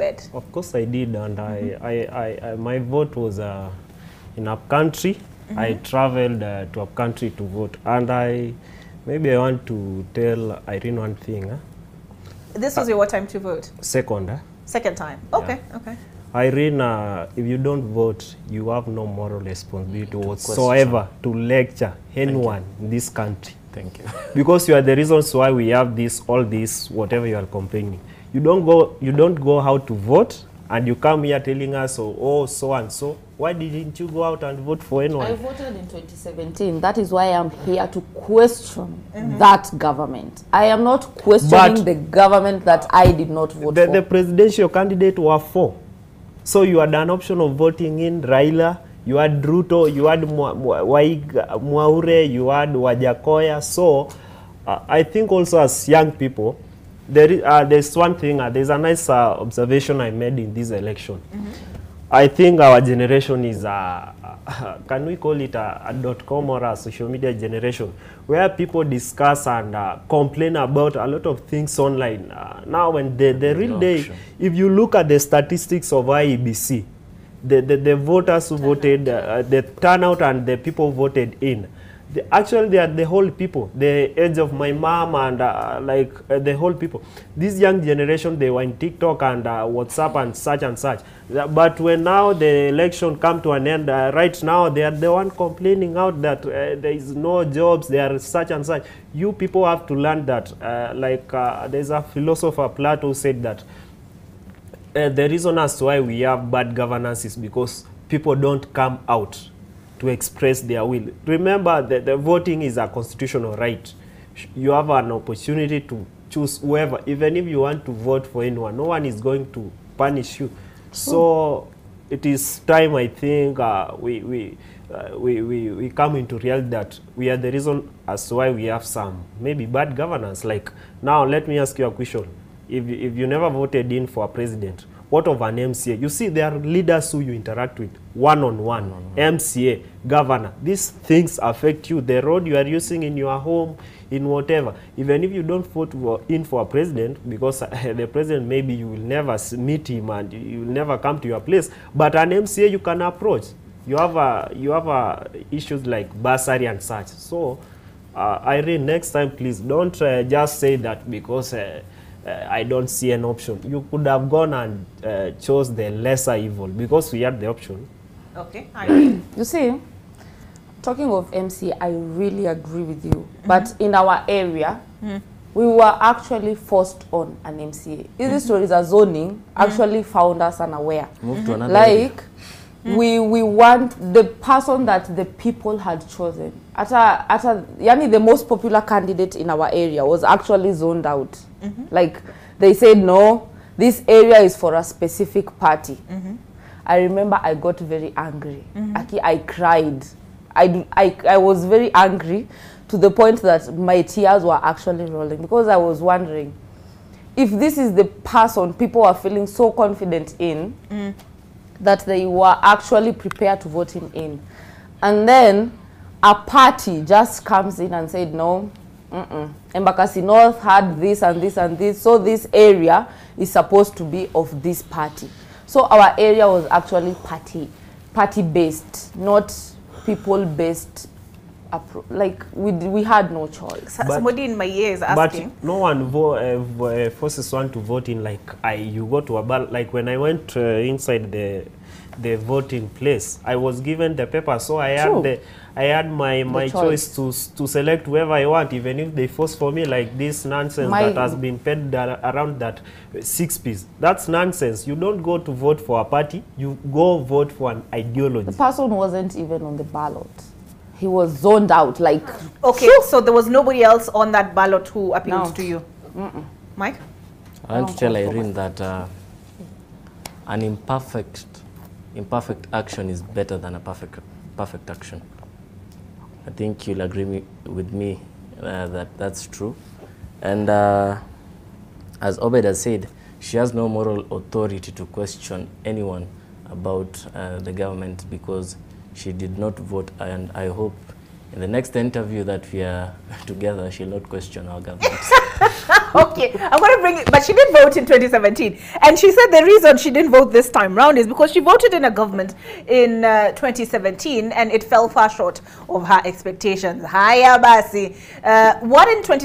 It. Of course I did, and my vote was in upcountry. I traveled to upcountry to vote, and I want to tell Irene one thing. This was your time to vote? Second. Second time. Okay, yeah. Okay. Irene, if you don't vote, you have no moral responsibility whatsoever to lecture anyone in this country. Thank you. Because you are the reasons why we have this, all this, whatever you are complaining. You don't go out to vote, and you come here telling us, oh, so and so. Why didn't you go out and vote for anyone? I voted in 2017. That is why I am here to question that government. I am not questioning the government that I did not vote for. The presidential candidate were four. So you had an option of voting in Raila, you had Druto, you had Mwahure, you had Wajakoya. So I think also as young people, there's one thing, there's a nice observation I made in this election. I think our generation is, can we call it a .com or a social media generation, where people discuss and complain about a lot of things online. Now and the real day, if you look at the statistics of IEBC, the voters who voted, the turnout and the people voted in, actually, they are the whole people, the age of my mom and the whole people. This young generation, they were in TikTok and WhatsApp and such. But when now the election come to an end, right now, they are the one complaining out that there is no jobs, there are such and such. You people have to learn that, there's a philosopher, Plato, said that the reason as to why we have bad governance is because people don't come out to express their will. Remember that the voting is a constitutional right. You have an opportunity to choose whoever. Even if you want to vote for anyone, no one is going to punish you. So it is time, I think, we come into reality that we are the reason as to why we have some maybe bad governance. Like now, let me ask you a question. If you never voted in for a president, what of an MCA? You see, there are leaders who you interact with, one-on-one, MCA, governor. These things affect you. The road you are using in your home, in whatever. Even if you don't vote in for a president, because the president, maybe you will never meet him and you will never come to your place, but an MCA you can approach. You have issues like bursary and such. So, Irene, next time, please, don't just say that because... I don't see an option. You could have gone and chose the lesser evil because we had the option. Okay. You see, talking of MC, I really agree with you. But in our area, we were actually forced on an MCA. This story is a zoning actually found us unaware. Move to another area. We want the person that the people had chosen. Yani the most popular candidate in our area was actually zoned out. Like, they said, no, this area is for a specific party. I remember I got very angry. I cried. I was very angry to the point that my tears were actually rolling because I was wondering if this is the person people are feeling so confident in, that they were actually prepared to vote him in. And then a party just comes in and said, no, Mbakasi North had this and this and this, so this area is supposed to be of this party. So our area was actually party-based, not people-based. Like, we had no choice. Somebody in my ear is asking. But no one forces one to vote in. Like, you go to a bar. Like, when I went inside the voting place, I was given the paper, so I had my choice to select whoever I want, even if they force for me, like this nonsense that has been fed around that 6 piece. That's nonsense. You don't go to vote for a party. You go vote for an ideology. The person wasn't even on the ballot. He was zoned out, like... Okay, so there was nobody else on that ballot who appealed to you? Mike? I want to tell Irene that an imperfect action is better than a perfect action. I think you'll agree with me that that's true. And as Obed has said, she has no moral authority to question anyone about the government because she did not vote, and I hope in the next interview that we are together, she'll not question our government. Okay, I'm going to bring it. But she did vote in 2017. And she said the reason she didn't vote this time round is because she voted in a government in 2017 and it fell far short of her expectations. Hayabasi. What in 2017?